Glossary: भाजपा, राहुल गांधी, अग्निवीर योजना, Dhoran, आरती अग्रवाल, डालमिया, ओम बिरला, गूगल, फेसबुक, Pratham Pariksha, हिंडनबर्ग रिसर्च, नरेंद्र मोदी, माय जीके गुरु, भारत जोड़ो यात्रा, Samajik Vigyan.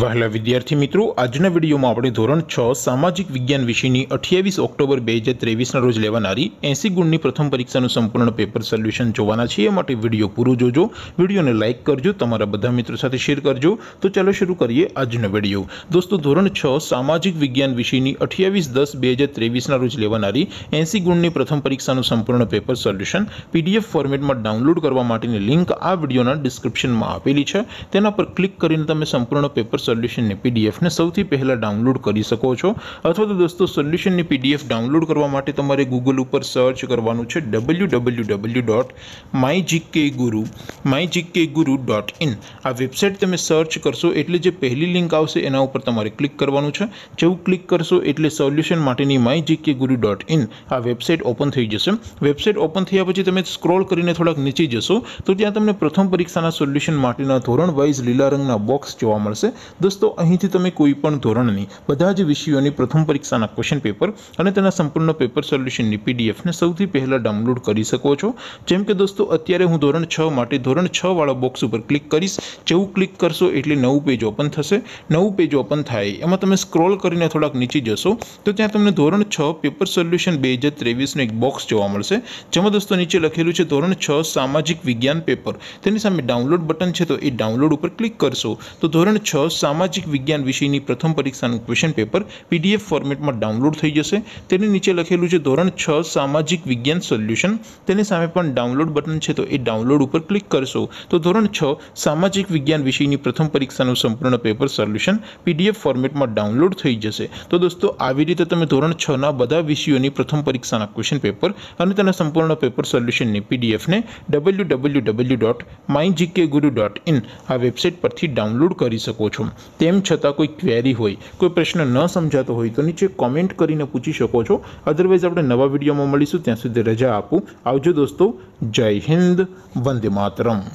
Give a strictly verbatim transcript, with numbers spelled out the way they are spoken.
वहला विद्यार्थी मित्रों, आजना विडियो में आपणे धोरण छ सामाजिक विज्ञान विषयनी अठावीस ऑक्टोबर दो हज़ार तेवीस ना रोज लेवानारी अस्सी गुणनी प्रथम परीक्षानुं संपूर्ण पेपर सोल्यूशन जोवाना छे। ए माटे विडियो पूरो जोजो, विडियो ने लाइक करजो, तमारा बधा मित्रों साथे शेर करजो। तो चलो शुरू करिए आजनो विडियो। दोस्तों, धोरण छ सामाजिक विज्ञान विषयनी अठावीस दस दो हज़ार तेवीस ना रोज लेवानारी अस्सी गुणनी प्रथम परीक्षानुं संपूर्ण पेपर सोल्यूशन पीडीएफ फॉर्मेट में डाउनलॉड करवा माटेनी लिंक आ विडियोना डिस्क्रिप्शन में आपेली छे। तेना पर क्लिक करीने तमे संपूर्ण पेपर सोल्यूशन ने पीडीएफ ने सौथी पहला डाउनलॉड कर सको छो। अथवा तो दोस्तों, सोल्यूशन ने पीडीएफ डाउनलॉड करवा माटे तमारे गूगल पर सर्च करवानुं छे W W W dot माय जीके गुरु माय जीके गुरु dot in. आ वेबसाइट तमे सर्च करशो एटले जे पहली लिंक आवशे एना उपर तमारे क्लिक करवानुं छे। जेवुं क्लिक करशो एटले सोल्यूशन माटेनी माय जीके गुरु dot in आ वेबसाइट ओपन थई जशे। वेबसाइट ओपन थया पछी तमे स्क्रॉल करीने थोड़ाक नीचे जशो तो त्यां तमने प्रथम परीक्षाना सोल्यूशन माटेना धोरण वाइज लीला रंगना बॉक्स जोवा मळशे। दोस्तों, અહીંથી તમે કોઈ પણ ધોરણની બધા જ વિષયોની પ્રથમ પરીક્ષાના ક્વેશ્ચન પેપર અને તેના સંપૂર્ણ પેપર સોલ્યુશનની પીડીએફ ને સૌથી પહેલા ડાઉનલોડ કરી શકો છો। જેમ કે દોસ્તો, અત્યારે હું ધોરણ છ માટે ધોરણ છ વાળા બોક્સ ઉપર ક્લિક કરીશ। જેવું ક્લિક કરશો એટલે નવું પેજ ઓપન થશે। નવું પેજ ઓપન થાય એમાં તમે સ્ક્રોલ કરીને થોડાક નીચે જશો તો ત્યાં તમને ધોરણ છ પેપર સોલ્યુશન બે હજાર ત્રેવીસ નો એક બોક્સ જોવા મળશે, જેમાં દોસ્તો નીચે લખેલું છે ધોરણ છ સામાજિક વિજ્ઞાન પેપર। તેની સામે ડાઉનલોડ બટન છે તો એ ડાઉનલોડ ઉપર ક્લિક કરશો તો ધોરણ छ सामाजिक विज्ञान विषयनी प्रथम परीक्षानुं क्वेश्चन पेपर पीडीएफ फॉर्मेट में डाउनलॉड थई जशे। तेनी नीचे लखेलुं छे धोरण छ सामाजिक विज्ञान सोल्यूशन। तेनी सामे पण डाउनलॉड बटन छे तो ए डाउनलॉड उपर क्लिक करशो तो धोरण छ सामाजिक विज्ञान विषयनी प्रथम परीक्षानुं संपूर्ण पेपर सोल्यूशन पीडीएफ फॉर्मेट में डाउनलॉड थई जशे। तो दोस्तों, आवी रीते तमे धोरण छ ना बधा विषयोनी प्रथम परीक्षाना क्वेश्चन पेपर अने तेना संपूर्ण पेपर सोल्यूशननी पीडीएफ ने W W W dot माय जीके गुरु dot in आ वेबसाइट परथी डाउनलॉड करी शको। तेम छता कोई क्वेरी होय, कोई प्रश्न न समझातो होय तो नीचे कमेंट करीने पूछी शको छो। अदरवाइज आपणे नवा विडियोमां मळीशुं, त्यां सुधी रजा आपो। आवजो दोस्तों, जय हिंद, वंदे मातरम।